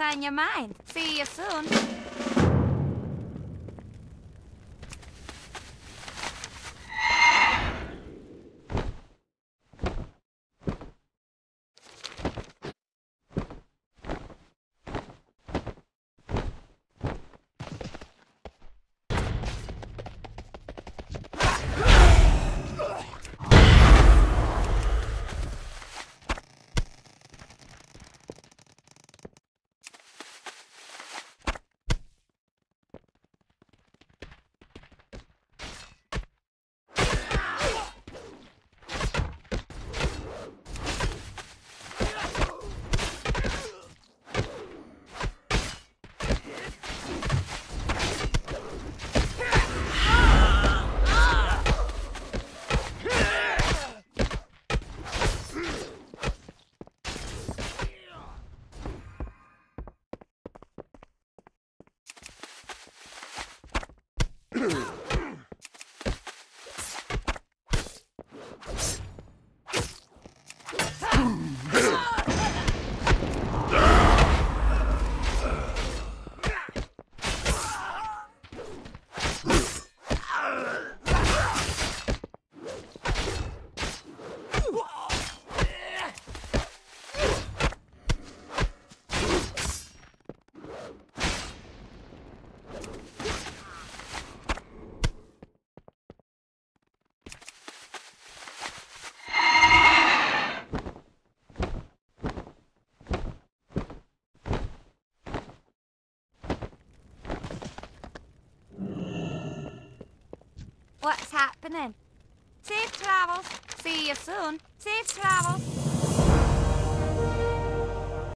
what's on your mind. See you soon. What's happening? Safe travels. See you soon. Safe travels.